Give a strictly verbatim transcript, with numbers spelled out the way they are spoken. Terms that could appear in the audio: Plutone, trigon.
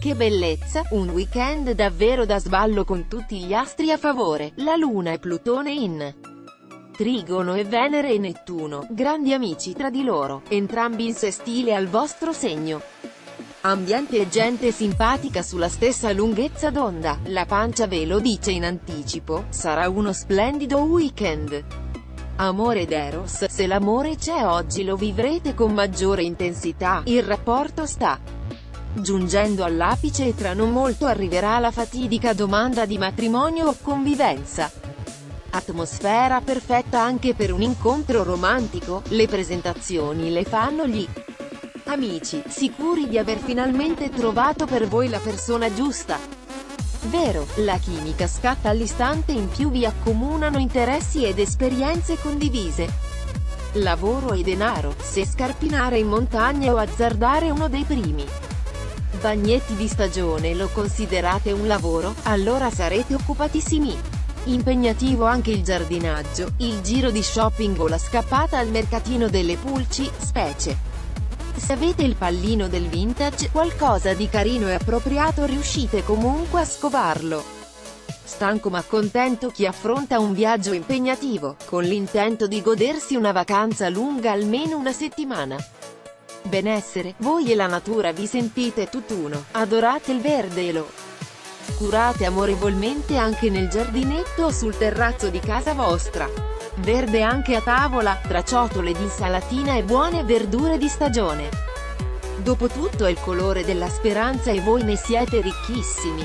Che bellezza, un weekend davvero da sballo con tutti gli astri a favore, la Luna e Plutone in trigono e Venere e Nettuno, grandi amici tra di loro, entrambi in sestile al vostro segno. Ambiente e gente simpatica sulla stessa lunghezza d'onda, la pancia ve lo dice in anticipo, sarà uno splendido weekend. Amore ed Eros, se l'amore c'è oggi lo vivrete con maggiore intensità, il rapporto sta giungendo all'apice e tra non molto arriverà la fatidica domanda di matrimonio o convivenza. Atmosfera perfetta anche per un incontro romantico, le presentazioni le fanno gli amici, sicuri di aver finalmente trovato per voi la persona giusta. Vero, la chimica scatta all'istante, in più vi accomunano interessi ed esperienze condivise. Lavoro e denaro, se scarpinare in montagna o azzardare uno dei primi bagnetti di stagione lo considerate un lavoro, allora sarete occupatissimi. Impegnativo anche il giardinaggio, il giro di shopping o la scappata al mercatino delle pulci, specie se avete il pallino del vintage, qualcosa di carino e appropriato riuscite comunque a scovarlo. Stanco ma contento chi affronta un viaggio impegnativo, con l'intento di godersi una vacanza lunga almeno una settimana. Benessere, voi e la natura vi sentite tutt'uno, adorate il verde e lo curate amorevolmente anche nel giardinetto o sul terrazzo di casa vostra. Verde anche a tavola, tra ciotole di insalatina e buone verdure di stagione. Dopotutto è il colore della speranza e voi ne siete ricchissimi.